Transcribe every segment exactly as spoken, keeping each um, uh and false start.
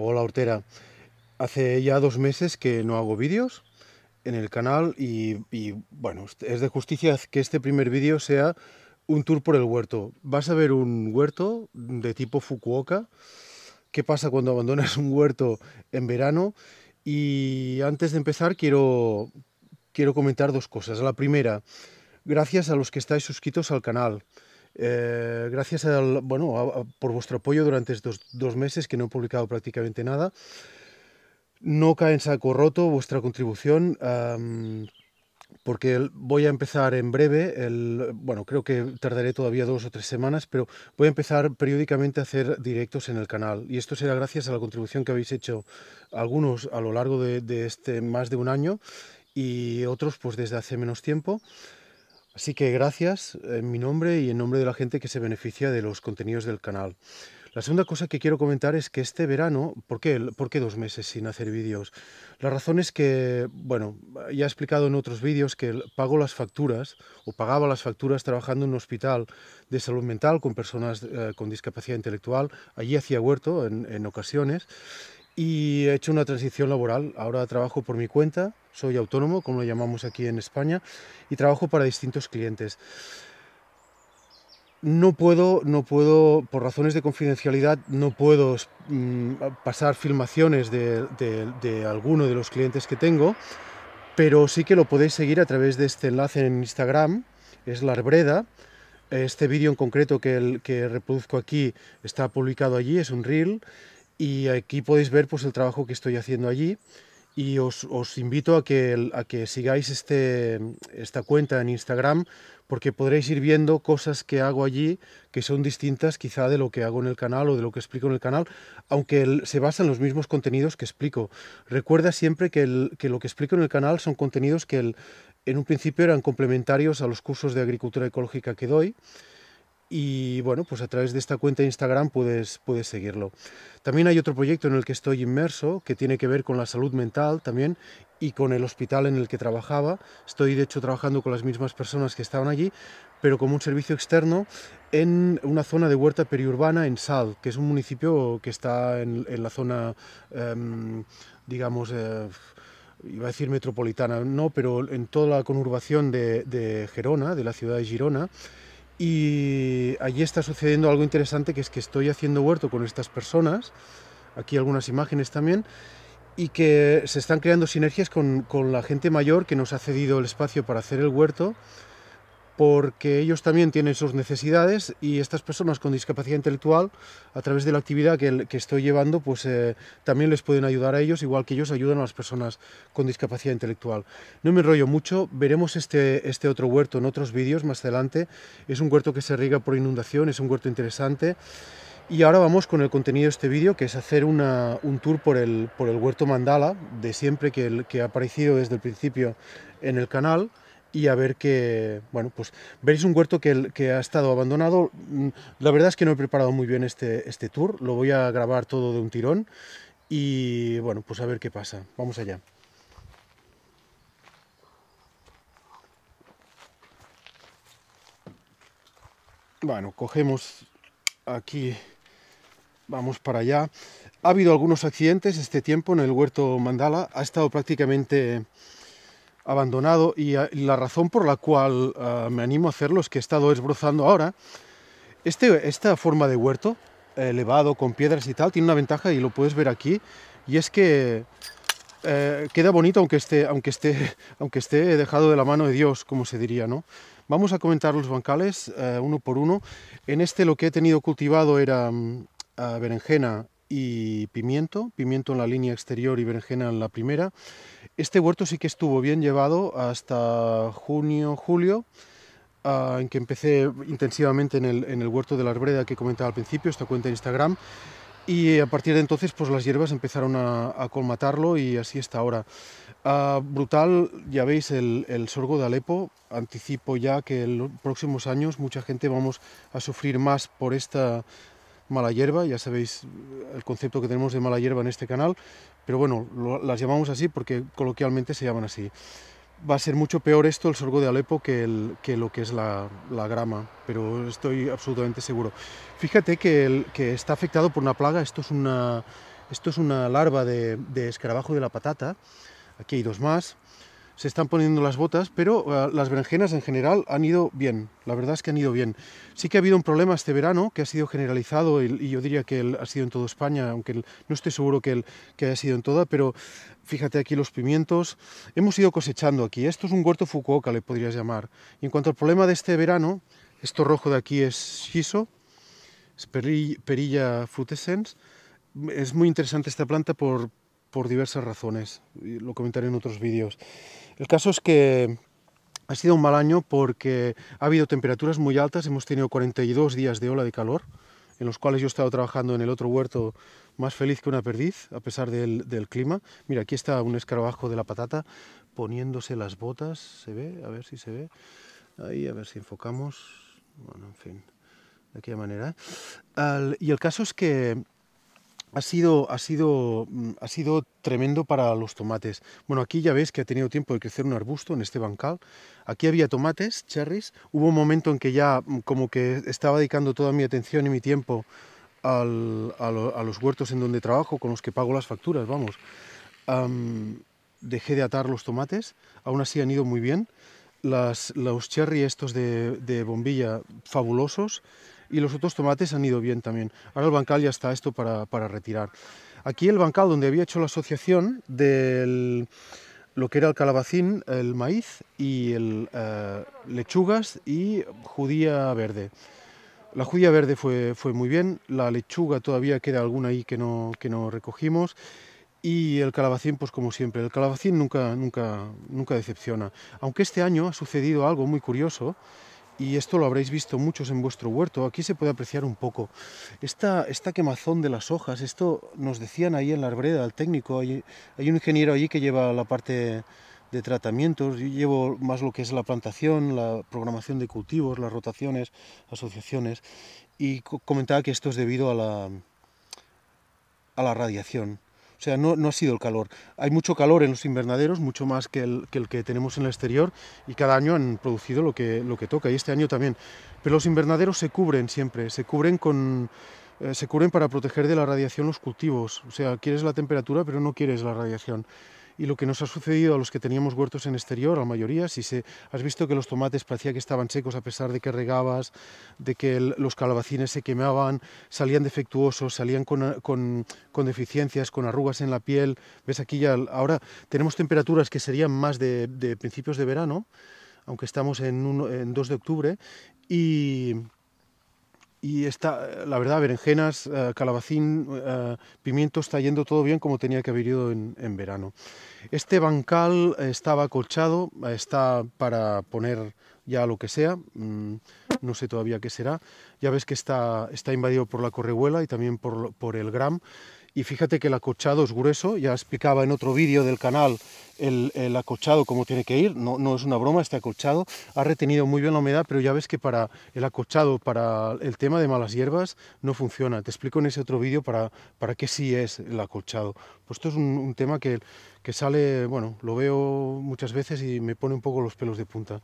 Hola Hortera, hace ya dos meses que no hago vídeos en el canal y, y bueno, es de justicia que este primer vídeo sea un tour por el huerto. Vas a ver un huerto de tipo Fukuoka, qué pasa cuando abandonas un huerto en verano, y antes de empezar quiero, quiero comentar dos cosas. La primera, gracias a los que estáis suscritos al canal. Eh, gracias al, bueno, a, a, por vuestro apoyo durante estos dos meses que no he publicado prácticamente nada. No cae en saco roto vuestra contribución, um, porque voy a empezar en breve, el, bueno, creo que tardaré todavía dos o tres semanas, pero voy a empezar periódicamente a hacer directos en el canal. Y esto será gracias a la contribución que habéis hecho algunos a lo largo de, de este más de un año y otros pues desde hace menos tiempo. Así que gracias en mi nombre y en nombre de la gente que se beneficia de los contenidos del canal. La segunda cosa que quiero comentar es que este verano, ¿por qué, ¿por qué dos meses sin hacer vídeos? La razón es que, bueno, ya he explicado en otros vídeos que pago las facturas, o pagaba las facturas trabajando en un hospital de salud mental con personas eh, con discapacidad intelectual. Allí hacía huerto en, en ocasiones y he hecho una transición laboral. Ahora trabajo por mi cuenta. Soy autónomo, como lo llamamos aquí en España, y trabajo para distintos clientes. No puedo, no puedo por razones de confidencialidad, no puedo mm, pasar filmaciones de, de, de alguno de los clientes que tengo, pero sí que lo podéis seguir a través de este enlace en Instagram, es l'Arbreda. Este vídeo en concreto que, el, que reproduzco aquí está publicado allí, es un reel, y aquí podéis ver pues, el trabajo que estoy haciendo allí. Y os, os invito a que, a que sigáis este, esta cuenta en Instagram, porque podréis ir viendo cosas que hago allí que son distintas quizá de lo que hago en el canal o de lo que explico en el canal, aunque el, se basan en los mismos contenidos que explico. Recuerda siempre que, el, que lo que explico en el canal son contenidos que el, en un principio eran complementarios a los cursos de agricultura ecológica que doy. Y bueno, pues a través de esta cuenta de Instagram puedes, puedes seguirlo. También hay otro proyecto en el que estoy inmerso que tiene que ver con la salud mental también y con el hospital en el que trabajaba. Estoy de hecho trabajando con las mismas personas que estaban allí, pero como un servicio externo en una zona de huerta periurbana en Sal, que es un municipio que está en, en la zona, eh, digamos, eh, iba a decir metropolitana, no, pero en toda la conurbación de, de Girona, de la ciudad de Girona. Y allí está sucediendo algo interesante, que es que estoy haciendo huerto con estas personas, aquí algunas imágenes también, y que se están creando sinergias con, con la gente mayor que nos ha cedido el espacio para hacer el huerto, porque ellos también tienen sus necesidades y estas personas con discapacidad intelectual, a través de la actividad que, que estoy llevando, pues eh, también les pueden ayudar a ellos, igual que ellos ayudan a las personas con discapacidad intelectual. No me enrollo mucho, veremos este, este otro huerto en otros vídeos más adelante. Es un huerto que se riega por inundación, es un huerto interesante. Y ahora vamos con el contenido de este vídeo, que es hacer una, un tour por el, por el huerto mandala, de siempre que, el, que ha aparecido desde el principio en el canal. Y a ver que, bueno, pues veréis un huerto que, que ha estado abandonado. La verdad es que no he preparado muy bien este, este tour, lo voy a grabar todo de un tirón y, bueno, pues a ver qué pasa. Vamos allá. Bueno, cogemos aquí, vamos para allá. Ha habido algunos accidentes este tiempo en el huerto mandala, ha estado prácticamente abandonado, y la razón por la cual uh, me animo a hacerlo es que he estado esbrozando ahora. Este, esta forma de huerto elevado con piedras y tal tiene una ventaja, y lo puedes ver aquí, y es que eh, queda bonito aunque esté, aunque, esté, aunque esté dejado de la mano de Dios, como se diría, ¿no? Vamos a comentar los bancales eh, uno por uno. En este lo que he tenido cultivado era uh, berenjena y pimiento, pimiento en la línea exterior y berenjena en la primera. Este huerto sí que estuvo bien llevado hasta junio, julio, uh, en que empecé intensivamente en el, en el huerto de l'Arbreda que comentaba al principio, esta cuenta de Instagram, y a partir de entonces pues las hierbas empezaron a, a colmatarlo y así está ahora. Uh, brutal, ya veis, el, el sorgo de Alepo. Anticipo ya que en los próximos años mucha gente vamos a sufrir más por esta mala hierba, ya sabéis el concepto que tenemos de mala hierba en este canal, pero bueno, lo, las llamamos así porque coloquialmente se llaman así. Va a ser mucho peor esto, el sorgo de Alepo, que, el, que lo que es la, la grama, pero estoy absolutamente seguro. Fíjate que, el, que está afectado por una plaga, esto es una, Esto es una larva de, de escarabajo de la patata. Aquí hay dos más. Se están poniendo las botas, pero uh, las berenjenas en general han ido bien. La verdad es que han ido bien. Sí que ha habido un problema este verano, que ha sido generalizado, y, y yo diría que el, ha sido en toda España, aunque el, no estoy seguro que, el, que haya sido en toda, pero fíjate aquí los pimientos. Hemos ido cosechando aquí. Esto es un huerto Fukuoka, le podrías llamar. Y en cuanto al problema de este verano, esto rojo de aquí es shiso, es perilla, perilla frutescens. Es muy interesante esta planta por... por diversas razones, lo comentaré en otros vídeos. El caso es que ha sido un mal año porque ha habido temperaturas muy altas, hemos tenido cuarenta y dos días de ola de calor, en los cuales yo he estado trabajando en el otro huerto más feliz que una perdiz, a pesar del, del clima. Mira, aquí está un escarabajo de la patata poniéndose las botas, se ve, a ver si se ve, ahí a ver si enfocamos, bueno, en fin, de aquella manera. Al, y el caso es que Ha sido, ha, sido, ha sido tremendo para los tomates. Bueno, aquí ya veis que ha tenido tiempo de crecer un arbusto en este bancal. Aquí había tomates, cherries. Hubo un momento en que ya como que estaba dedicando toda mi atención y mi tiempo al, a, lo, a los huertos en donde trabajo, con los que pago las facturas, vamos. Um, dejé de atar los tomates, aún así han ido muy bien. Las, los cherry estos de, de bombilla, fabulosos. Y los otros tomates han ido bien también. Ahora el bancal ya está esto para, para retirar. Aquí el bancal donde había hecho la asociación de lo que era el calabacín, el maíz y el, eh, lechugas y judía verde. La judía verde fue, fue muy bien, la lechuga todavía queda alguna ahí que no, que no recogimos. Y el calabacín, pues como siempre, el calabacín nunca, nunca, nunca decepciona. Aunque este año ha sucedido algo muy curioso, y esto lo habréis visto muchos en vuestro huerto, aquí se puede apreciar un poco. Esta, esta quemazón de las hojas, esto nos decían ahí en la Arbreda, el técnico, hay, hay un ingeniero allí que lleva la parte de tratamientos, yo llevo más lo que es la plantación, la programación de cultivos, las rotaciones, asociaciones, y comentaba que esto es debido a la, a la radiación. O sea, no, no ha sido el calor. Hay mucho calor en los invernaderos, mucho más que el que, el que tenemos en el exterior, y cada año han producido lo que, lo que toca, y este año también. Pero los invernaderos se cubren siempre, se cubren, con, eh, se cubren para proteger de la radiación los cultivos. O sea, quieres la temperatura, pero no quieres la radiación. Y lo que nos ha sucedido a los que teníamos huertos en exterior, a la mayoría, si se, has visto que los tomates parecía que estaban secos a pesar de que regabas, de que el, los calabacines se quemaban, salían defectuosos, salían con, con, con deficiencias, con arrugas en la piel. Ves aquí ya, ahora tenemos temperaturas que serían más de, de principios de verano, aunque estamos en, un, en dos de octubre, y... Y está, la verdad, berenjenas, calabacín, pimientos, está yendo todo bien como tenía que haber ido en, en verano. Este bancal estaba acolchado, está para poner ya lo que sea, no sé todavía qué será. Ya ves que está, está invadido por la correhuela y también por, por el gram. Y fíjate que el acolchado es grueso, ya explicaba en otro vídeo del canal el, el acolchado cómo tiene que ir, no, no es una broma, este acolchado ha retenido muy bien la humedad, pero ya ves que para el acolchado, para el tema de malas hierbas, no funciona. Te explico en ese otro vídeo para, para qué sí es el acolchado. Pues esto es un, un tema que, que sale, bueno, lo veo muchas veces y me pone un poco los pelos de punta.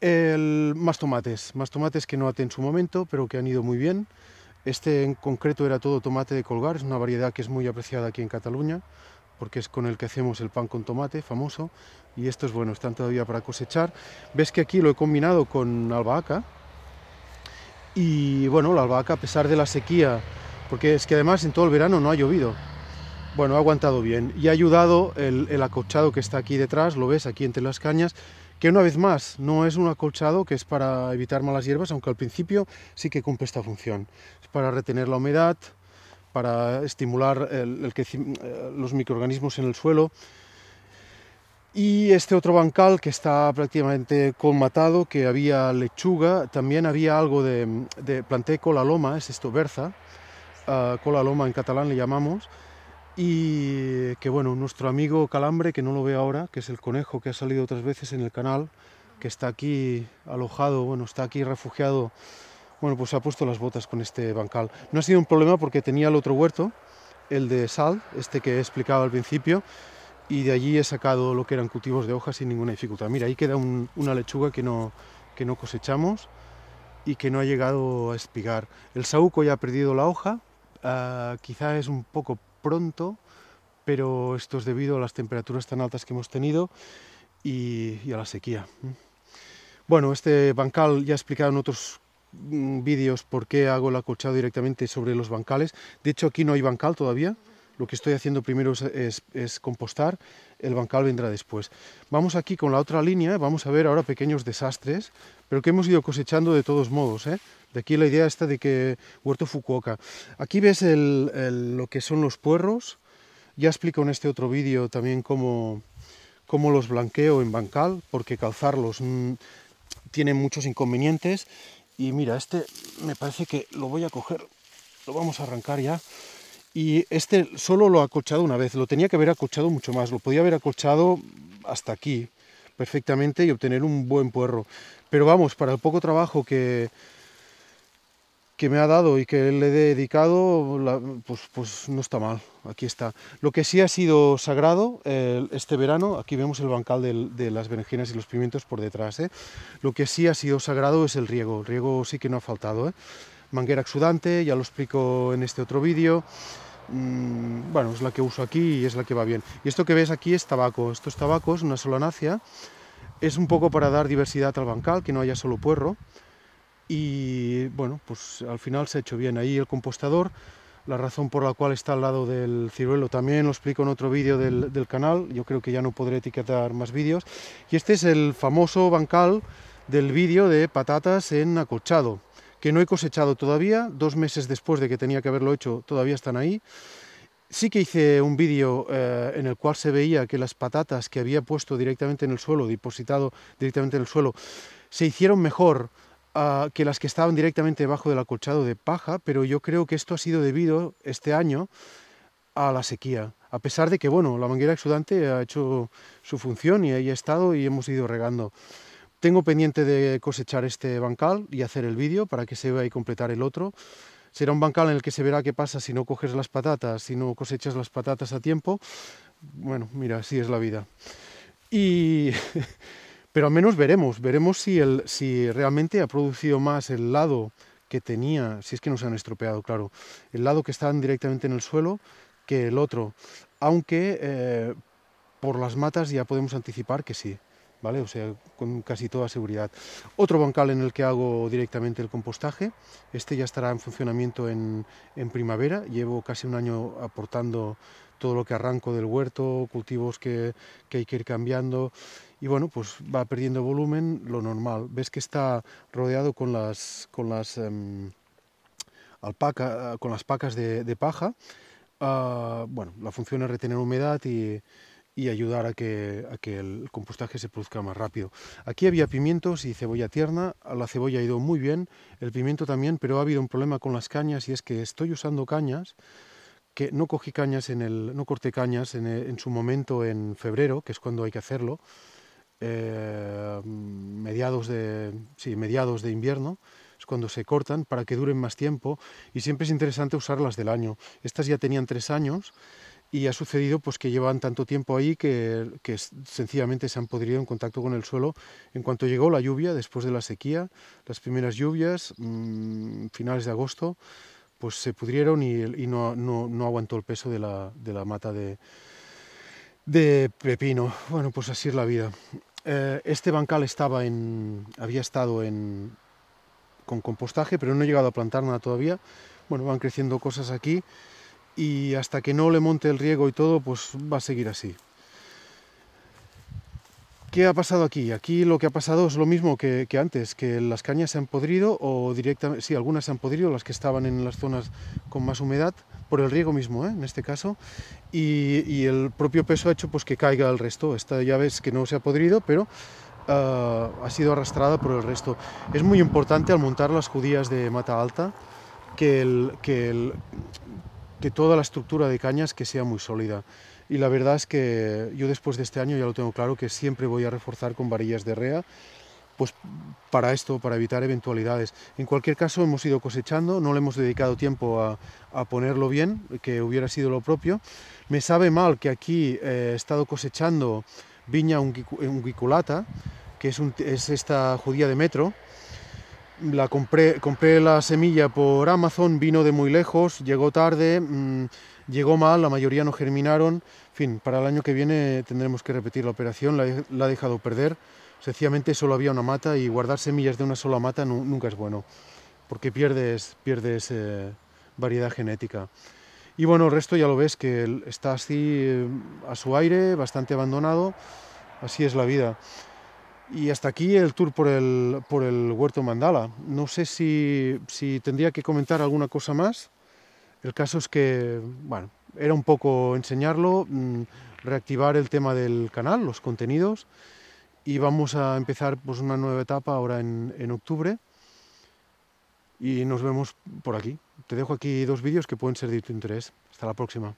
El, más tomates, más tomates que no até en su momento, pero que han ido muy bien. Este en concreto era todo tomate de colgar, es una variedad que es muy apreciada aquí en Cataluña, porque es con el que hacemos el pan con tomate, famoso, y estos, bueno, están todavía para cosechar. Ves que aquí lo he combinado con albahaca, y bueno, la albahaca, a pesar de la sequía, porque es que además en todo el verano no ha llovido, bueno, ha aguantado bien, y ha ayudado el, el acolchado que está aquí detrás, lo ves aquí entre las cañas, que una vez más no es un acolchado que es para evitar malas hierbas, aunque al principio sí que cumple esta función. Es para retener la humedad, para estimular el, el que, los microorganismos en el suelo. Y este otro bancal que está prácticamente colmatado, que había lechuga, también había algo de, de planté cola loma, es esto, berza, uh, cola loma en catalán le llamamos. Y que bueno, nuestro amigo Calambre, que no lo veo ahora, que es el conejo que ha salido otras veces en el canal, que está aquí alojado, bueno, está aquí refugiado, bueno, pues se ha puesto las botas con este bancal. No ha sido un problema porque tenía el otro huerto, el de Sal, este que he explicado al principio, y de allí he sacado lo que eran cultivos de hojas sin ninguna dificultad. Mira, ahí queda un, una lechuga que no, que no cosechamos y que no ha llegado a espigar. El saúco ya ha perdido la hoja, uh, quizá es un poco pronto, pero esto es debido a las temperaturas tan altas que hemos tenido y, y a la sequía. Bueno, este bancal ya he explicado en otros vídeos por qué hago el acolchado directamente sobre los bancales. De hecho, aquí no hay bancal todavía. Lo que estoy haciendo primero es, es, es compostar, el bancal vendrá después. Vamos aquí con la otra línea, vamos a ver ahora pequeños desastres, pero que hemos ido cosechando de todos modos, ¿eh? De aquí la idea esta de que huerto Fukuoka. Aquí ves el, el, lo que son los puerros, ya explico en este otro vídeo también cómo, cómo los blanqueo en bancal, porque calzarlos mmm, tienen muchos inconvenientes. Y mira, este me parece que lo voy a coger, lo vamos a arrancar ya. Y este solo lo he acolchado una vez, lo tenía que haber acolchado mucho más, lo podía haber acolchado hasta aquí perfectamente y obtener un buen puerro. Pero vamos, para el poco trabajo que, que me ha dado y que le he dedicado, la, pues, pues no está mal, aquí está. Lo que sí ha sido sagrado eh, este verano, aquí vemos el bancal del, de las berenjenas y los pimientos por detrás, ¿eh? Lo que sí ha sido sagrado es el riego, el riego sí que no ha faltado, ¿eh? Manguera exudante, ya lo explico en este otro vídeo. Bueno, es la que uso aquí y es la que va bien. Y esto que ves aquí es tabaco. Esto es tabaco, es una solanácea. Es un poco para dar diversidad al bancal, que no haya solo puerro. Y bueno, pues al final se ha hecho bien. Ahí el compostador, la razón por la cual está al lado del ciruelo, también lo explico en otro vídeo del, del canal. Yo creo que ya no podré etiquetar más vídeos. Y este es el famoso bancal del vídeo de patatas en acolchado, que no he cosechado todavía, dos meses después de que tenía que haberlo hecho, todavía están ahí. Sí que hice un vídeo eh, en el cual se veía que las patatas que había puesto directamente en el suelo, depositado directamente en el suelo, se hicieron mejor uh, que las que estaban directamente debajo del acolchado de paja, pero yo creo que esto ha sido debido este año a la sequía. A pesar de que, bueno, la manguera exudante ha hecho su función y ahí ha estado y hemos ido regando. Tengo pendiente de cosechar este bancal y hacer el vídeo para que se vea y completar el otro. Será un bancal en el que se verá qué pasa si no coges las patatas, si no cosechas las patatas a tiempo. Bueno, mira, así es la vida. Y... pero al menos veremos, veremos si, el, si realmente ha producido más el lado que tenía, si es que no se han estropeado, claro, el lado que estaban directamente en el suelo que el otro. Aunque eh, por las matas ya podemos anticipar que sí. ¿Vale? O sea, con casi toda seguridad. Otro bancal en el que hago directamente el compostaje, este ya estará en funcionamiento en, en primavera, llevo casi un año aportando todo lo que arranco del huerto, cultivos que, que hay que ir cambiando, y bueno, pues va perdiendo volumen, lo normal. Ves que está rodeado con las, con las, um, alpaca, con las pacas de, de paja, uh, bueno, la función es retener humedad y... y ayudar a que, a que el compostaje se produzca más rápido. Aquí había pimientos y cebolla tierna, la cebolla ha ido muy bien, el pimiento también, pero ha habido un problema con las cañas y es que estoy usando cañas, que no cogí cañas, en el, no corté cañas en, en su momento en febrero, que es cuando hay que hacerlo, eh, mediados de, sí, mediados de invierno, es cuando se cortan para que duren más tiempo y siempre es interesante usarlas del año. Estas ya tenían tres años, y ha sucedido pues, que llevan tanto tiempo ahí que, que sencillamente se han podrido en contacto con el suelo. En cuanto llegó la lluvia, después de la sequía, las primeras lluvias, mmm, finales de agosto, pues se pudrieron y, y no, no, no aguantó el peso de la, de la mata de, de pepino. Bueno, pues así es la vida. Eh, este bancal estaba en, había estado en, con compostaje, pero no he llegado a plantar nada todavía. Bueno, van creciendo cosas aquí. Y hasta que no le monte el riego y todo, pues va a seguir así. ¿Qué ha pasado aquí? Aquí lo que ha pasado es lo mismo que, que antes, que las cañas se han podrido, o directamente, sí, algunas se han podrido, las que estaban en las zonas con más humedad, por el riego mismo, ¿eh? En este caso, y, y el propio peso ha hecho pues, que caiga el resto. Esta ya ves que no se ha podrido, pero... Uh, ha sido arrastrada por el resto. Es muy importante al montar las judías de mata alta, que el... Que el que toda la estructura de cañas que sea muy sólida. Y la verdad es que yo después de este año ya lo tengo claro que siempre voy a reforzar con varillas de herrea, pues para esto, para evitar eventualidades. En cualquier caso hemos ido cosechando, no le hemos dedicado tiempo a, a ponerlo bien, que hubiera sido lo propio. Me sabe mal que aquí eh, he estado cosechando viña unguiculata, que es, un, es esta judía de metro, La compré, compré la semilla por Amazon, vino de muy lejos, llegó tarde, mmm, llegó mal, la mayoría no germinaron. En fin, para el año que viene tendremos que repetir la operación, la, la he dejado perder. Sencillamente solo había una mata y guardar semillas de una sola mata no, nunca es bueno, porque pierdes, pierdes eh, variedad genética. Y bueno, el resto ya lo ves, que está así eh, a su aire, bastante abandonado, así es la vida. Y hasta aquí el tour por el, por el huerto mandala. No sé si, si tendría que comentar alguna cosa más. El caso es que, bueno, era un poco enseñarlo, reactivar el tema del canal, los contenidos, y vamos a empezar pues, una nueva etapa ahora en, en octubre. Y nos vemos por aquí. Te dejo aquí dos vídeos que pueden ser de tu interés. Hasta la próxima.